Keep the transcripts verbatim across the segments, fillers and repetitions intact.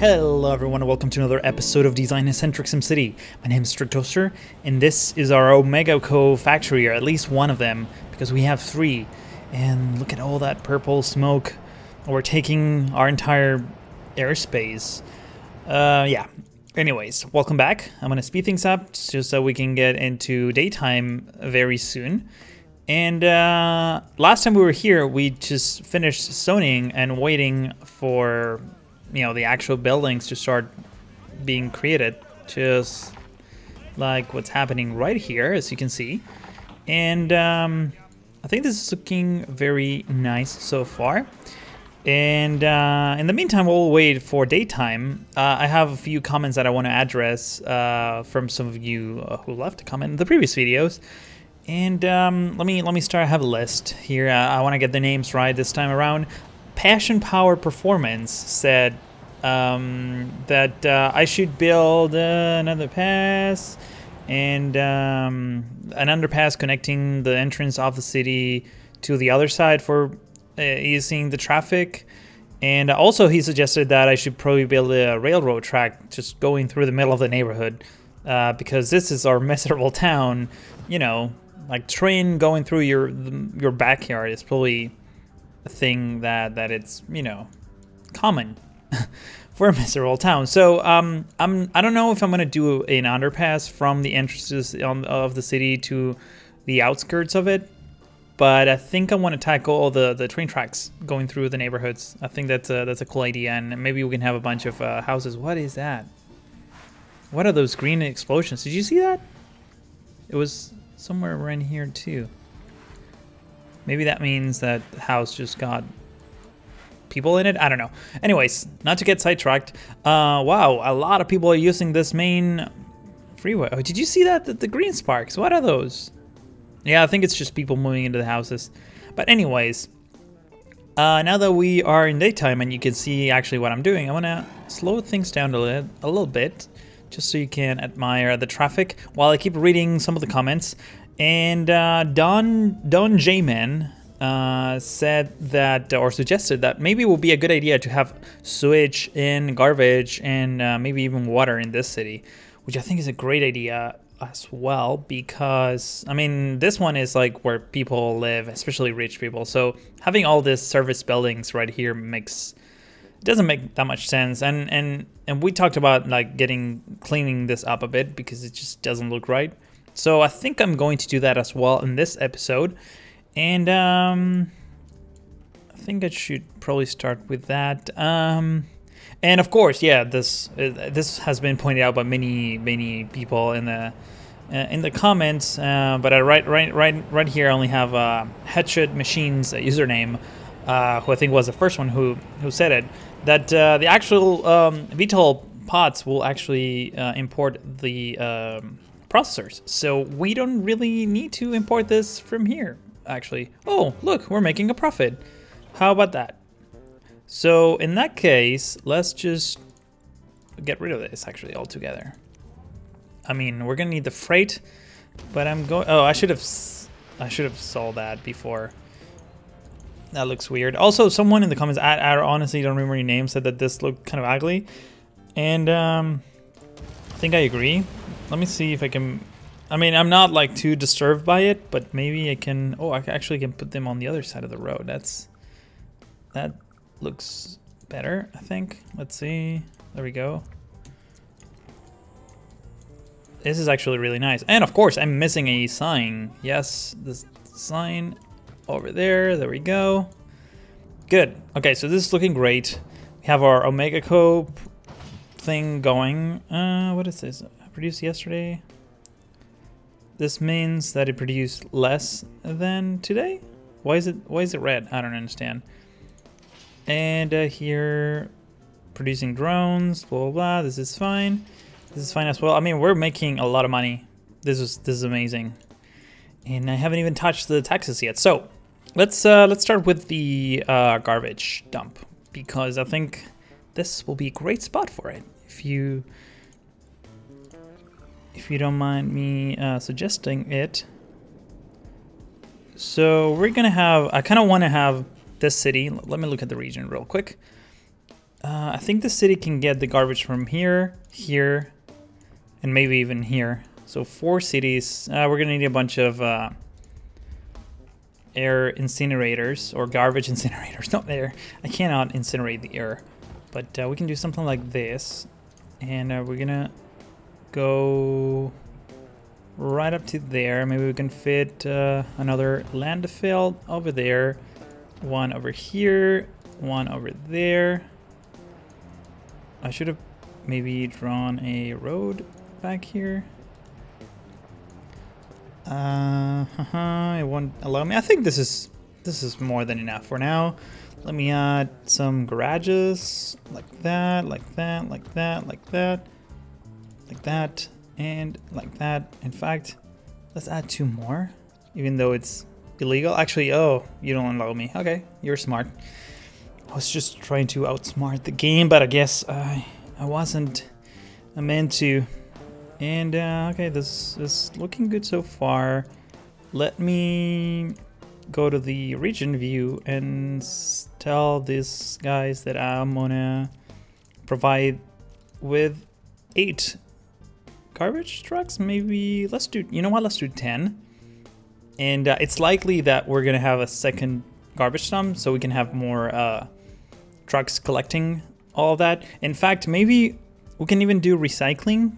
Hello everyone and welcome to another episode of Design Eccentric SimCity. My name is Strictoaster and this is our Omega Co. factory, or at least one of them, because we have three. And look at all that purple smoke overtaking our entire airspace. Uh, yeah. Anyways, welcome back. I'm going to speed things up just so we can get into daytime very soon. And uh, last time we were here, we just finished zoning and waiting for, you know, the actual buildings to start being created, just like what's happening right here, as you can see. And um, I think this is looking very nice so far. And uh, in the meantime, we'll wait for daytime. Uh, I have a few comments that I want to address uh, from some of you who left a comment in the previous videos. And um, let me let me start. I have a list here. Uh, I want to get the names right this time around. Passion Power Performance said um, that uh, I should build uh, another pass and um, an underpass connecting the entrance of the city to the other side for uh, easing the traffic. And also he suggested that I should probably build a railroad track just going through the middle of the neighborhood uh, because this is our miserable town. You know, like train going through your your backyard is probably a thing that that it's, you know, common for a miserable town. So um, I'm I don't know if I'm gonna do an underpass from the entrances on, of the city to the outskirts of it, but I think I want to tackle all the the train tracks going through the neighborhoods. I think that's a that's a cool idea, and maybe we can have a bunch of uh, houses. What is that? What are those green explosions? Did you see that? It was somewhere around here too. Maybe that means that the house just got people in it? I don't know. Anyways, not to get sidetracked. Uh, wow, a lot of people are using this main freeway. Oh, did you see that? The, the green sparks. What are those? Yeah, I think it's just people moving into the houses. But anyways, uh, now that we are in daytime and you can see actually what I'm doing, I want to slow things down a little, a little bit just so you can admire the traffic while I keep reading some of the comments. And uh, Don Don Jayman uh, said that, or suggested that maybe it would be a good idea to have sewage and garbage and uh, maybe even water in this city, which I think is a great idea as well, because I mean this one is like where people live, especially rich people. So having all these service buildings right here makes doesn't make that much sense. And and and we talked about like getting cleaning this up a bit because it just doesn't look right. So I think I'm going to do that as well in this episode. And um, I think I should probably start with that. Um, and of course, yeah, this uh, this has been pointed out by many, many people in the uh, in the comments. Uh, but I, right, right, right, right here, I only have uh, Hatchet Machines uh, username, uh, who I think was the first one who who said it, that uh, the actual um, V T O L pods will actually uh, import the Um, processors, so we don't really need to import this from here actually. Oh look, we're making a profit. How about that? So in that case, let's just get rid of this actually altogether. I mean, we're gonna need the freight, but I'm going, oh I should have I should have sold that before. That looks weird. Also someone in the comments, I, I honestly don't remember your name, said that this looked kind of ugly, and um, I think I agree. Let me see if I can, I mean, I'm not like too disturbed by it, but maybe I can, oh, I actually can put them on the other side of the road. That's, that looks better, I think. Let's see, there we go. This is actually really nice. And of course, I'm missing a sign. Yes, this sign over there, there we go. Good, okay, so this is looking great. We have our Omega Co. thing going. Uh, what is this? Produced yesterday. This means that it produced less than today. Why is it why is it red? I don't understand. And uh, here, producing drones, blah blah blah. This is fine. This is fine as well. I mean, we're making a lot of money. This is this is amazing. And I haven't even touched the taxes yet. So let's uh, let's start with the uh, garbage dump, because I think this will be a great spot for it. If you If you don't mind me uh, suggesting it. So we're gonna have, I kind of want to have this city, let me look at the region real quick. Uh, I think the city can get the garbage from here, here, and maybe even here. So four cities. Uh, we're gonna need a bunch of uh, air incinerators or garbage incinerators. Not air. I cannot incinerate the air, but uh, we can do something like this, and uh, we're gonna go right up to there. Maybe we can fit uh, another landfill over there, one over here, one over there. I should have maybe drawn a road back here. Uh, haha, it won't allow me. I think this is this is more than enough for now. Let me add some garages like that, like that, like that, like that, like that, and like that. In fact, let's add two more, even though it's illegal. Actually, oh, you don't allow me. Okay, you're smart. I was just trying to outsmart the game, but I guess I I wasn't meant to. And uh, okay, this is looking good so far. Let me go to the region view and tell these guys that I'm gonna provide with eight garbage trucks. Maybe let's do. You know what? Let's do ten. And uh, it's likely that we're gonna have a second garbage dump, so we can have more. Uh, trucks collecting all that. In fact, maybe we can even do recycling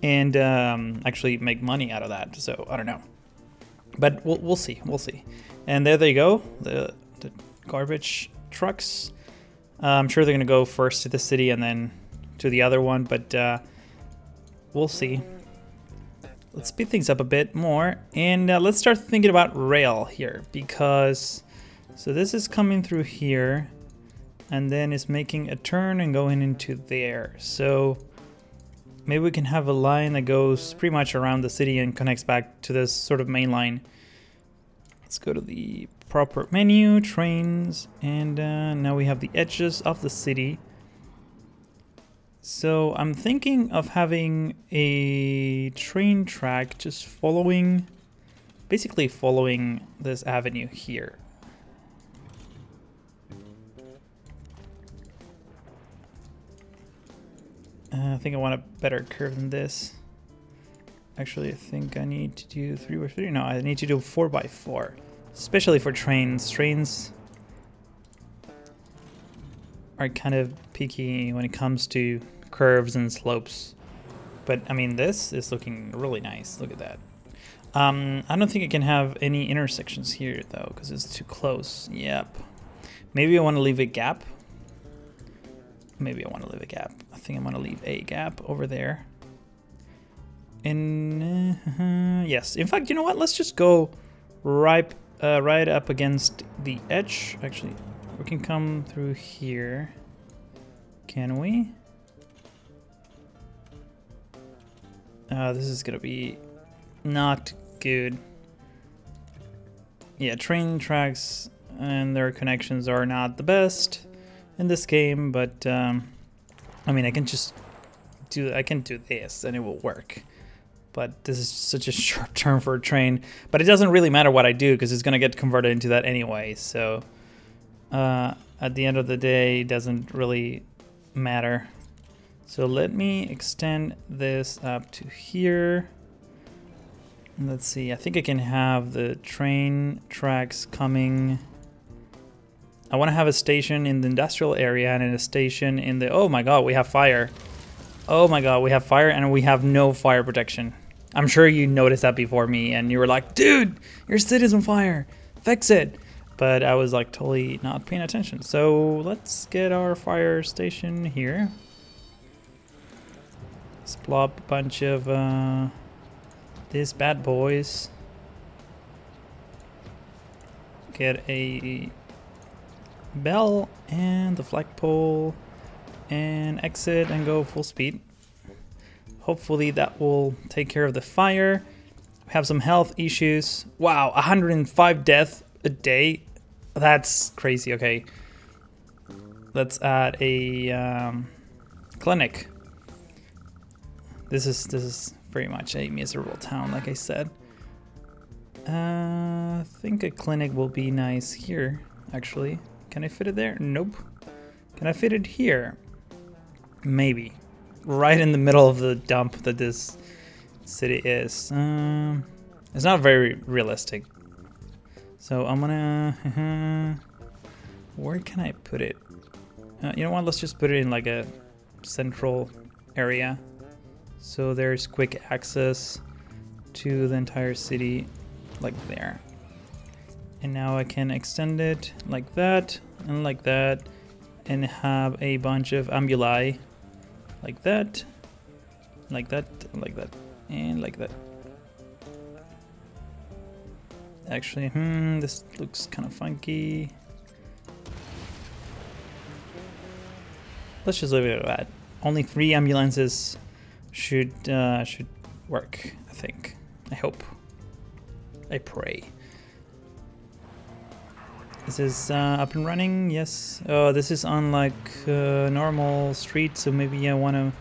and um, actually make money out of that. So I don't know, but we'll, we'll see, we'll see. And there they go, the, the garbage trucks. Uh, I'm sure they're gonna go first to the city and then to the other one, but uh, we'll see. Let's speed things up a bit more. And uh, let's start thinking about rail here, because, so this is coming through here, and then it's making a turn and going into there. So maybe we can have a line that goes pretty much around the city and connects back to this sort of main line. Let's go to the proper menu, trains, and uh, now we have the edges of the city. So I'm thinking of having a train track just following, basically following this avenue here. Uh, I think I want a better curve than this. Actually, I think I need to do three by three. No, I need to do four by four, especially for trains. Trains are kind of picky when it comes to curves and slopes. But I mean, this is looking really nice. Look at that. Um, I don't think I can have any intersections here though, because it's too close. Yep. Maybe I want to leave a gap. Maybe I want to leave a gap. I think I'm going to leave a gap over there. And uh, yes, in fact, you know what? Let's just go right, uh, right up against the edge. Actually, we can come through here. Can we? Uh, this is going to be not good. Yeah, train tracks and their connections are not the best in this game, but um, I mean, I can just do, I can do this and it will work. But this is such a sharp turn for a train, but it doesn't really matter what I do because it's gonna get converted into that anyway. So uh, at the end of the day, it doesn't really matter. So let me extend this up to here. And let's see, I think I can have the train tracks coming. I want to have a station in the industrial area and a station in the, oh my God, we have fire. Oh my God, we have fire and we have no fire protection. I'm sure you noticed that before me and you were like, dude, your city's on fire, fix it. But I was like totally not paying attention. So let's get our fire station here. Let's plop a bunch of uh, these bad boys. Get a bell and the flagpole and exit and go full speed. Hopefully that will take care of the fire. We have some health issues. Wow, one hundred five deaths a day. That's crazy. Okay, let's add a um, clinic. This is this is pretty much a miserable town, like I said. Uh, I think a clinic will be nice here, actually. Can I fit it there? Nope. Can I fit it here? Maybe. Right in the middle of the dump that this city is. Um, it's not very realistic. So I'm gonna... Uh, where can I put it? Uh, you know what? Let's just put it in like a central area. So there's quick access to the entire city, like there. And now I can extend it like that and like that and have a bunch of ambuli like that, like that, like that, and like that. Actually, hmm, this looks kind of funky. Let's just leave it at that. Only three ambulances should uh, should work, I think. I hope. I pray. This is uh, up and running, yes. Oh, this is on like uh, normal street, so maybe I want to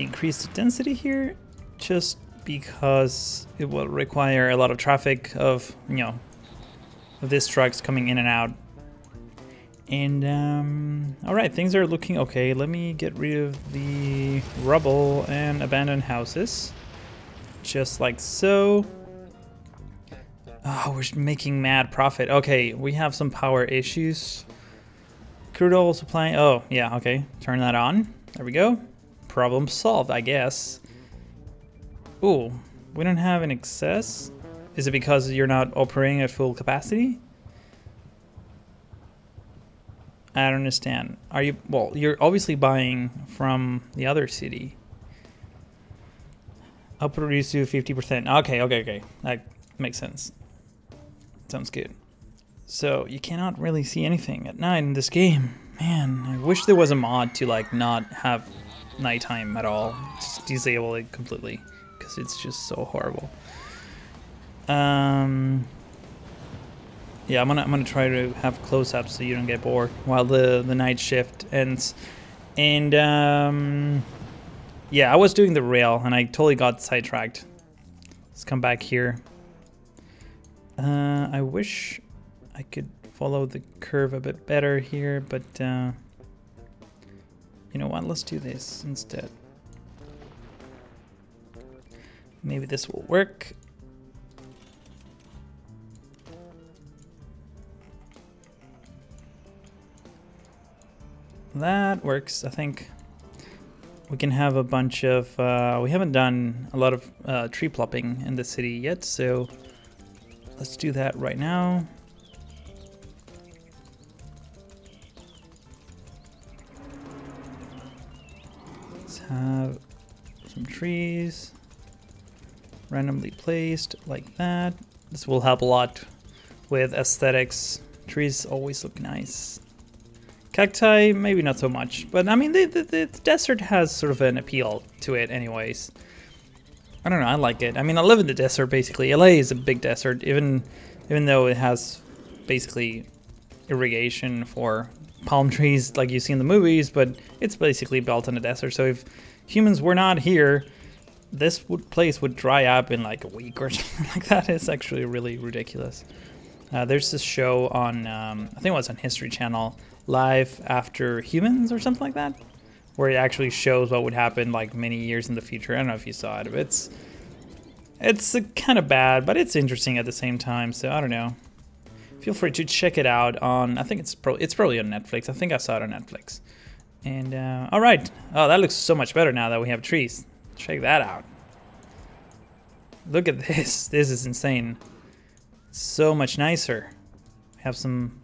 increase the density here, just because it will require a lot of traffic of, you know, of these trucks coming in and out. And um, all right, things are looking okay. Let me get rid of the rubble and abandoned houses, just like so. Oh, we're making mad profit. Okay, we have some power issues. Crude oil supply. Oh, yeah, okay. Turn that on. There we go. Problem solved, I guess. Ooh, we don't have an excess. Is it because you're not operating at full capacity? I don't understand. Are you... Well, you're obviously buying from the other city. Output reduced to fifty percent. Okay, okay, okay. That makes sense. Sounds good. So you cannot really see anything at night in this game. Man, I wish there was a mod to like not have nighttime at all. Just disable it completely because it's just so horrible. Um, yeah, I'm gonna I'm gonna try to have close-ups so you don't get bored while the the night shift ends. And um, yeah, I was doing the rail and I totally got sidetracked. Let's come back here. Uh, I wish I could follow the curve a bit better here, but uh, you know what? Let's do this instead. Maybe this will work. That works, I think. We can have a bunch of... Uh, we haven't done a lot of uh, tree plopping in the city yet, so... Let's do that right now. Let's have some trees randomly placed like that. This will help a lot with aesthetics. Trees always look nice. Cacti, maybe not so much, but I mean, the, the, the desert has sort of an appeal to it anyways. I don't know, I like it. I mean, I live in the desert, basically. L A is a big desert, even even though it has basically irrigation for palm trees like you see in the movies, but it's basically built in a desert. So if humans were not here, this would, place would dry up in like a week or something like that. It's actually really ridiculous. Uh, there's this show on, um, I think it was on History Channel, Live After Humans or something like that, where it actually shows what would happen like many years in the future. I don't know if you saw it. It's it's kind of bad, but it's interesting at the same time. So I don't know. Feel free to check it out on. I think it's pro it's probably on Netflix. I think I saw it on Netflix. And uh, all right. Oh, that looks so much better now that we have trees. Check that out. Look at this. This is insane. So much nicer. We have some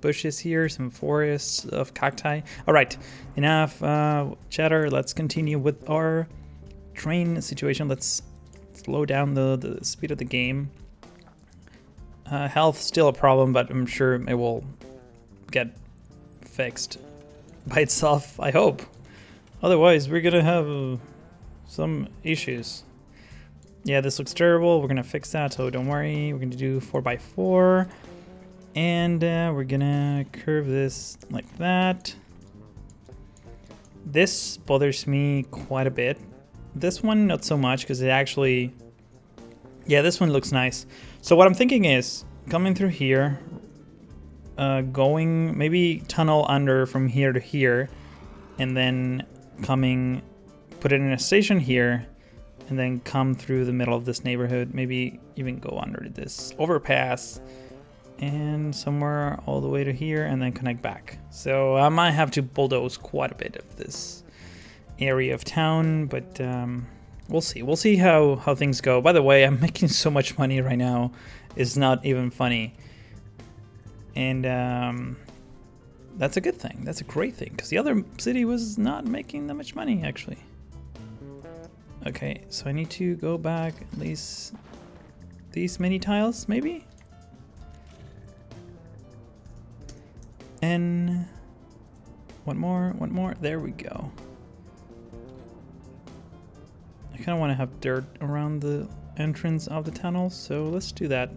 bushes here, some forests of cacti. All right, enough uh, chatter. Let's continue with our train situation. Let's slow down the, the speed of the game. Uh, health still a problem, but I'm sure it will get fixed by itself, I hope. Otherwise, we're gonna have uh, some issues. Yeah, this looks terrible. We're gonna fix that, so don't worry. We're gonna do four by four. And uh, we're gonna curve this like that. This bothers me quite a bit. This one, not so much, because it actually... Yeah, this one looks nice. So what I'm thinking is, coming through here, uh, going, maybe tunnel under from here to here, and then coming, put it in a station here, and then come through the middle of this neighborhood, maybe even go under this overpass, and somewhere all the way to here, and then connect back. So I might have to bulldoze quite a bit of this area of town, but um, we'll see. We'll see how, how things go. By the way, I'm making so much money right now. It's not even funny. And um, that's a good thing. That's a great thing, because the other city was not making that much money, actually. Okay, so I need to go back at least these many tiles, maybe? And one more, one more. There we go. I kind of want to have dirt around the entrance of the tunnel, so let's do that.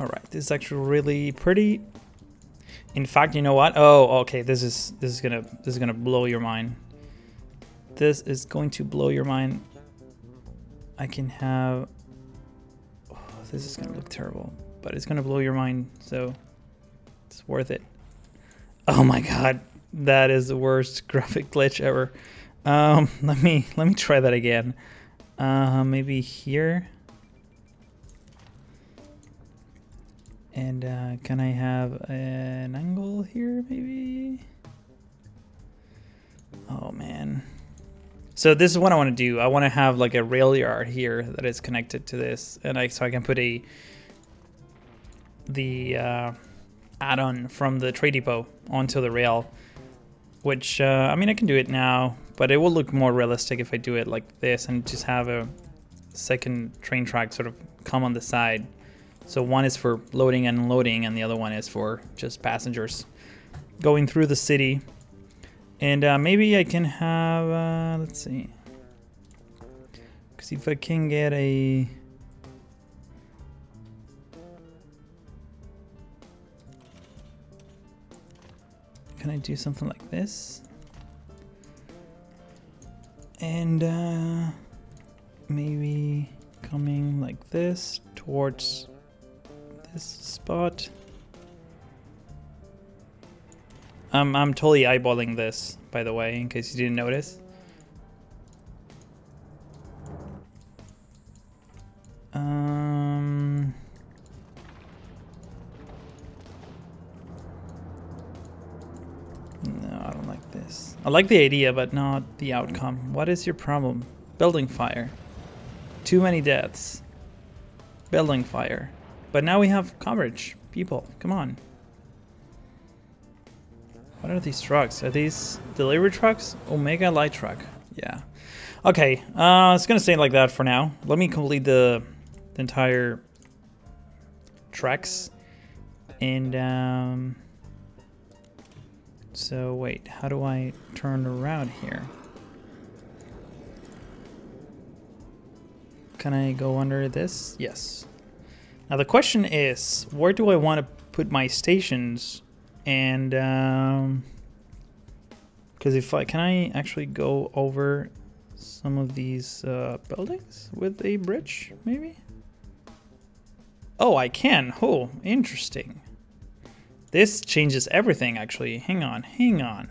All right, this is actually really pretty. In fact, you know what? Oh, okay. This is this is gonna this is gonna blow your mind. This is going to blow your mind. I can have. Oh, this is gonna look terrible. But it's gonna blow your mind, so it's worth it. Oh my god, that is the worst graphic glitch ever. Um, let me let me try that again. Uh, maybe here. And uh, can I have an angle here, maybe? Oh man. So this is what I want to do. I want to have like a rail yard here that is connected to this, and I so I can put a the uh, add-on from the trade depot onto the rail, which uh, I mean I can do it now, but it will look more realistic if I do it like this and just have a second train track sort of come on the side. So one is for loading and unloading, and the other one is for just passengers going through the city. And uh, maybe I can have uh, let's see, because if I can get a can I do something like this? And uh, maybe coming like this towards this spot. Um, I'm totally eyeballing this, by the way, in case you didn't notice. Um... No, I don't like this. I like the idea, but not the outcome. What is your problem? Building fire. Too many deaths. Building fire. But now we have coverage. People, come on. What are these trucks? Are these delivery trucks? Omega light truck. Yeah. Okay, uh, it's gonna stay like that for now. Let me complete the, the entire tracks. And, um... so wait, how do I turn around here? Can I go under this? Yes. Now the question is, where do I want to put my stations? And um, because if I can, I actually go over some of these uh, buildings with a bridge, maybe. Oh, I can. Oh, interesting. This changes everything, actually. Hang on, hang on.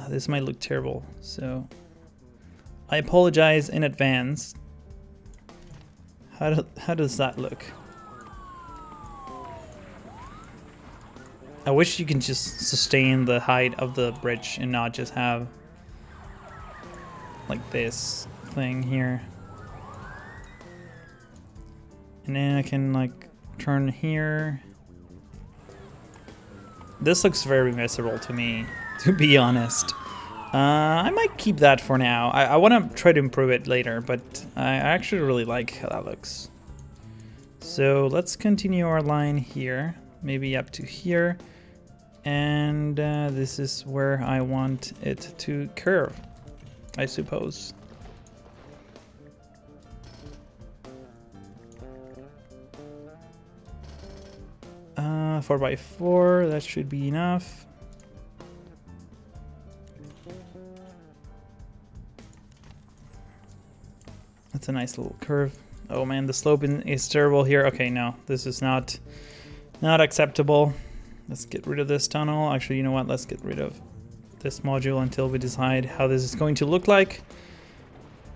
Oh, this might look terrible, so I apologize in advance. How do, how does that look? I wish you can just sustain the height of the bridge and not just have like this thing here. And then I can like turn here. This looks very miserable to me, to be honest. Uh, I might keep that for now. I, I want to try to improve it later, but I actually really like how that looks. So let's continue our line here, maybe up to here. And uh, this is where I want it to curve, I suppose. Uh, four by four, that should be enough. That's a nice little curve. Oh man, the slope is terrible here. Okay, no, this is not not acceptable. Let's get rid of this tunnel. Actually, you know what? Let's get rid of this module until we decide how this is going to look like.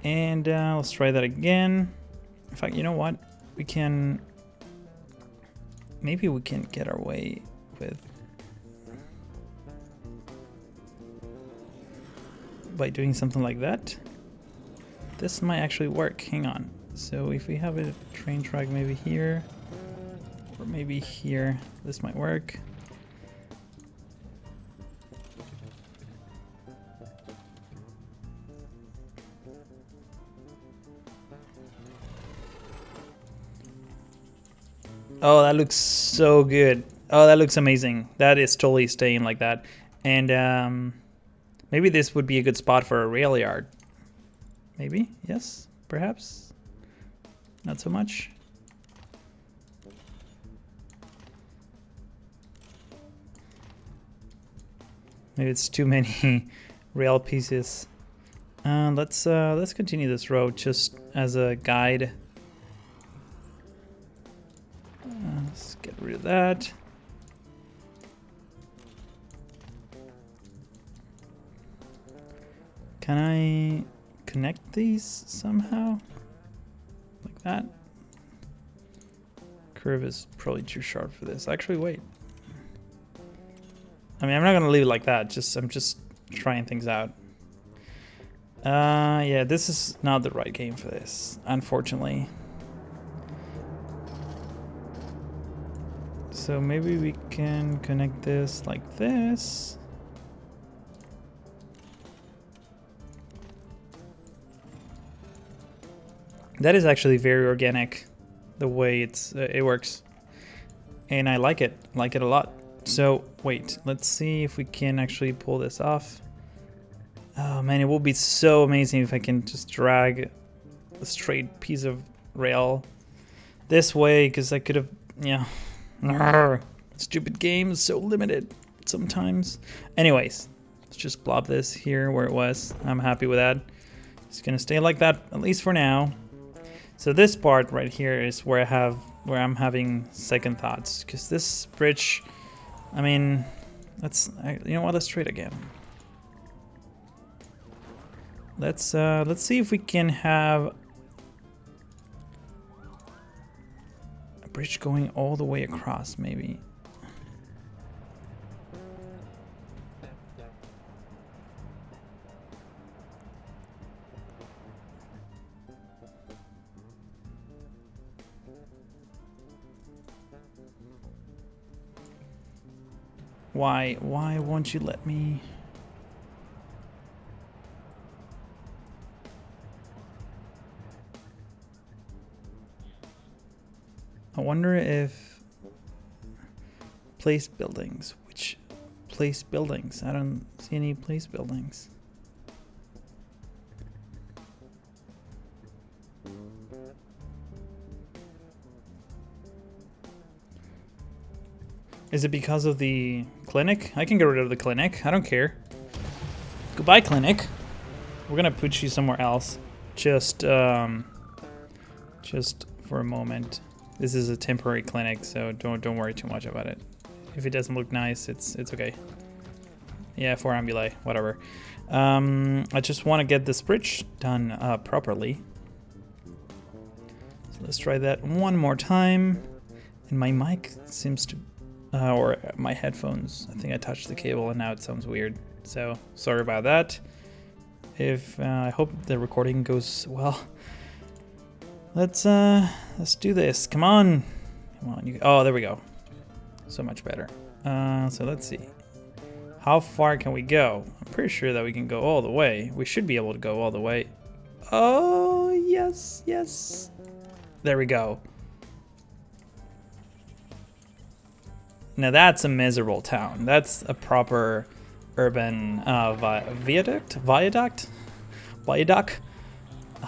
And uh, let's try that again. In fact, you know what? We can... Maybe we can get our way with... by doing something like that. This might actually work. Hang on. So if we have a train track maybe here, or maybe here, this might work. Oh, that looks so good. Oh, that looks amazing. That is totally staying like that. And um, maybe this would be a good spot for a rail yard. Maybe, yes, perhaps. Not so much. Maybe it's too many rail pieces. Uh, let's uh, let's continue this road just as a guide. Let's get rid of that. Can I connect these somehow? Like that? Curve is probably too sharp for this. Actually, wait. I mean, I'm not gonna leave it like that. Just I'm just trying things out. Uh, yeah, this is not the right game for this, unfortunately. So maybe we can connect this like this. That is actually very organic, the way it's uh, it works, and I like it, like it a lot. So wait, let's see if we can actually pull this off. Oh man, it will be so amazing if I can just drag a straight piece of rail this way, because I could have, yeah. Stupid game is so limited sometimes. Anyways, let's just blob this here where it was. I'm happy with that. It's gonna stay like that at least for now. So this part right here is where I have where I'm having second thoughts, because this bridge, I mean, let's you know what? Let's try it again. Let's uh, let's see if we can have bridge going all the way across, maybe. Why, why won't you let me? I wonder if place buildings, which place buildings? I don't see any place buildings. Is it because of the clinic? I can get rid of the clinic. I don't care. Goodbye, clinic. We're gonna put you somewhere else. Just, um, just for a moment. This is a temporary clinic, so don't don't worry too much about it. If it doesn't look nice, it's it's okay. Yeah, for ambulay, whatever. Um, I just want to get this bridge done uh, properly. So let's try that one more time. And my mic seems to, uh, or my headphones. I think I touched the cable and now it sounds weird. So sorry about that. If uh, I hope the recording goes well. Let's uh, let's do this. Come on, come on. You, oh, there we go. So much better. Uh, so let's see. How far can we go? I'm pretty sure that we can go all the way. We should be able to go all the way. Oh yes, yes. There we go. Now that's a miserable town. That's a proper urban uh, vi viaduct, viaduct, viaduct.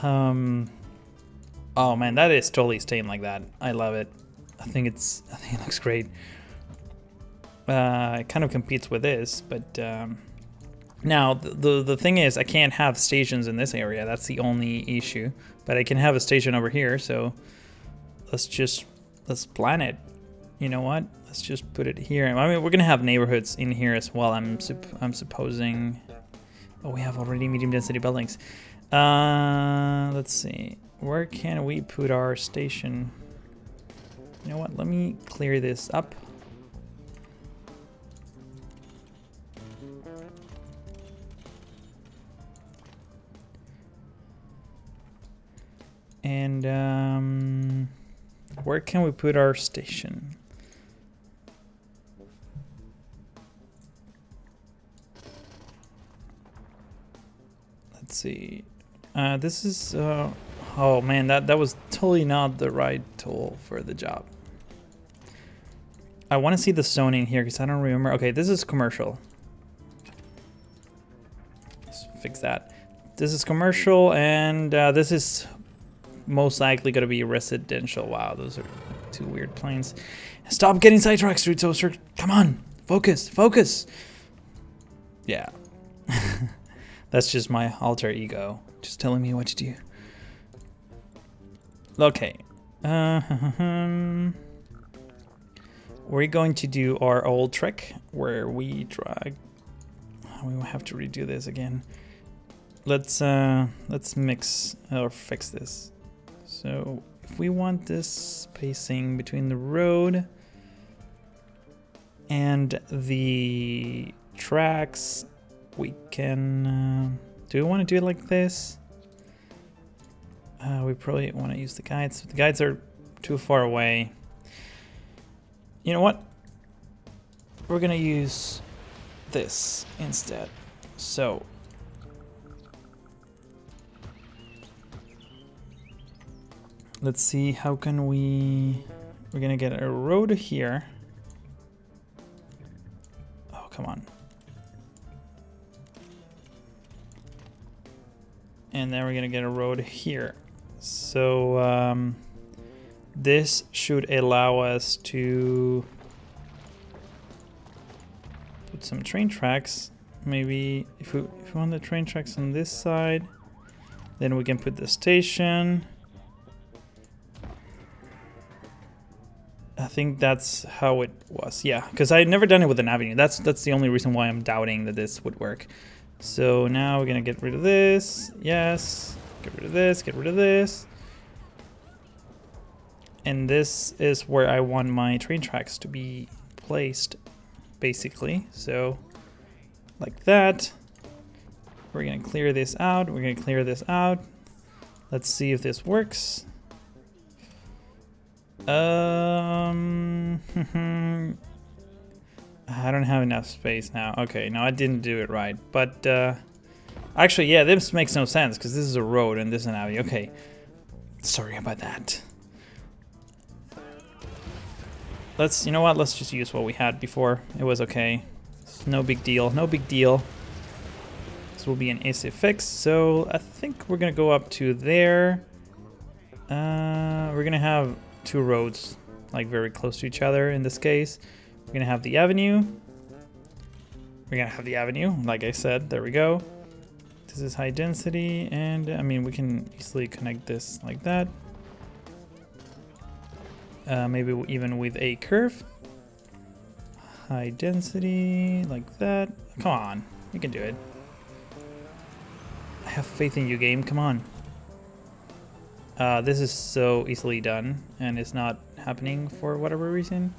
Um. Oh man, that is totally staying like that. I love it. I think it's. I think it looks great. Uh, it kind of competes with this, but um, Now, the, the, the thing is, I can't have stations in this area. That's the only issue. But I can have a station over here, so let's just, let's plan it. You know what? Let's just put it here. I mean, we're gonna have neighborhoods in here as well. I'm sup I'm supposing. Oh, we have already medium density buildings. Uh, let's see. Where can we put our station? You know what? Let me clear this up. And um, where can we put our station? Let's see. Uh, this is. Uh, oh man, that that was totally not the right tool for the job. I want to see the zoning here because I don't remember. Okay, this is commercial. Let's fix that. This is commercial, and uh, this is most likely going to be residential. Wow, those are two weird planes. Stop getting sidetracked, Strictoaster. Come on, focus, focus. Yeah. That's just my alter ego, just telling me what to do. Okay. Uh, we're going to do our old trick where we drag. We will have to redo this again. Let's uh, let's mix or fix this. So if we want this spacing between the road and the tracks, we can, uh, do we want to do it like this? Uh, we probably want to use the guides. The guides are too far away. You know what? We're going to use this instead. So let's see, how can we, we're going to get a road here. Oh, come on. And then we're gonna get a road here. So um, this should allow us to put some train tracks. Maybe if we, if we want the train tracks on this side, then we can put the station. I think that's how it was. Yeah, because I had never done it with an avenue. That's, that's the only reason why I'm doubting that this would work. So now we're gonna get rid of this, yes, get rid of this, get rid of this. And this is where I want my train tracks to be placed, basically. So like that, we're gonna clear this out, we're gonna clear this out. Let's see if this works. Um, I don't have enough space now. Okay, no, I didn't do it right. But uh, actually, yeah, this makes no sense because this is a road and this is an avenue. Okay, sorry about that. Let's, you know what? Let's just use what we had before. It was okay. It's no big deal. No big deal. This will be an easy fix. So I think we're gonna go up to there. Uh, we're gonna have two roads like very close to each other in this case. We're gonna have the avenue. We're gonna have the avenue, like I said, there we go. This is high density, and I mean, we can easily connect this like that. Uh, maybe even with a curve. High density, like that. Come on, you can do it. I have faith in you, game, come on. Uh, this is so easily done, and it's not happening for whatever reason.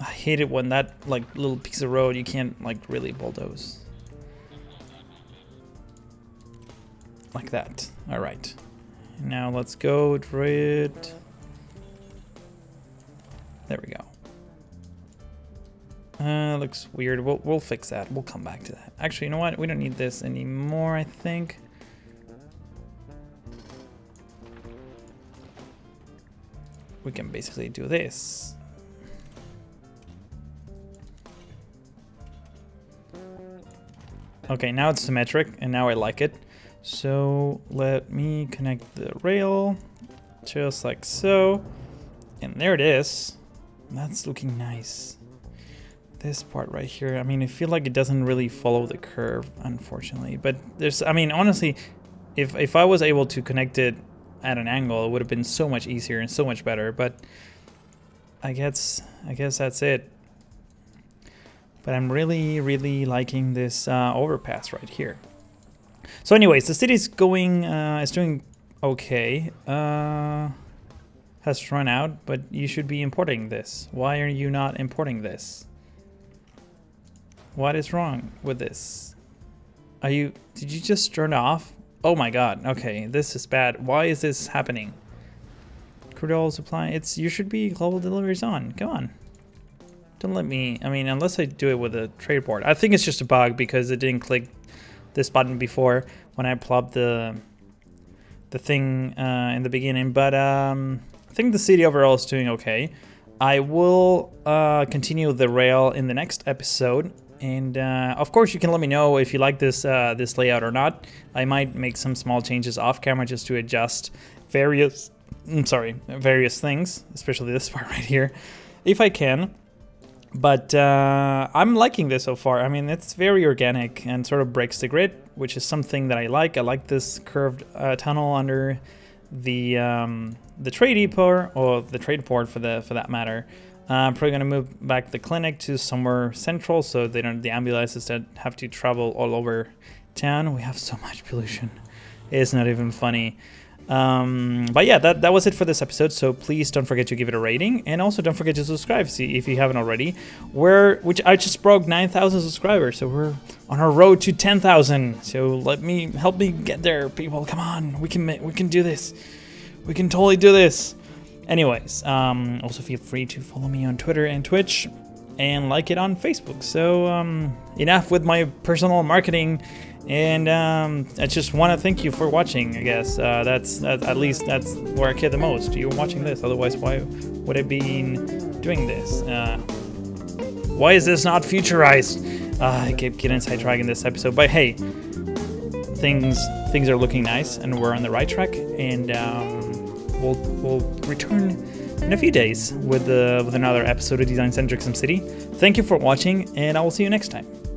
I hate it when that like little piece of road you can't like really bulldoze. Like that. All right. Now let's go grid. There we go. Uh, looks weird. We'll we'll fix that. We'll come back to that. Actually, you know what? We don't need this anymore, I think. We can basically do this. Okay, now it's symmetric, and now I like it. So let me connect the rail, just like so. And there it is. That's looking nice. this part right here, I mean, I feel like it doesn't really follow the curve, unfortunately. But there's, I mean, honestly, if, if I was able to connect it at an angle, it would have been so much easier and so much better. But I guess, I guess that's it. But I'm really, really liking this uh, overpass right here. So anyways, the city's going, uh, it's doing okay. Uh, has run out, but you should be importing this. Why are you not importing this? What is wrong with this? Are you, did you just turn off? Oh my God, okay, this is bad. Why is this happening? Crude oil supply, it's, you should be global deliveries on, come on. Don't let me, I mean, unless I do it with a trade board. I think it's just a bug because it didn't click this button before when I plopped the the thing uh, in the beginning, but um, I think the city overall is doing okay. I will uh, continue the rail in the next episode, and uh, of course you can let me know if you like this uh, this layout or not. I might make some small changes off camera just to adjust various, I'm sorry, various things, especially this part right here, if I can. But uh, I'm liking this so far. I mean, it's very organic and sort of breaks the grid, which is something that I like. I like this curved uh, tunnel under the um, the trade depot, or the trade port for the for that matter. Uh, I'm probably gonna move back the clinic to somewhere central so they don't, the ambulances that have to travel all over town. We have so much pollution, it's not even funny. Um, but yeah, that, that was it for this episode, so please don't forget to give it a rating, and also don't forget to subscribe see, if you haven't already. We're, which I just broke nine thousand subscribers, so we're on our road to ten thousand, so let me, help me get there, people, come on, we can, we can do this, we can totally do this. Anyways, um, also feel free to follow me on Twitter and Twitch, and like it on Facebook. So um, enough with my personal marketing. And um, I just want to thank you for watching, I guess. Uh, that's, that's at least that's where I care the most. You're watching this, otherwise why would I be doing this? Uh, why is this not futurized? Uh, I keep getting sidetracked in this episode, but hey, things things are looking nice, and we're on the right track. And um, we'll we'll return in a few days with uh, with another episode of Design Eccentric SimCity. Thank you for watching, and I will see you next time.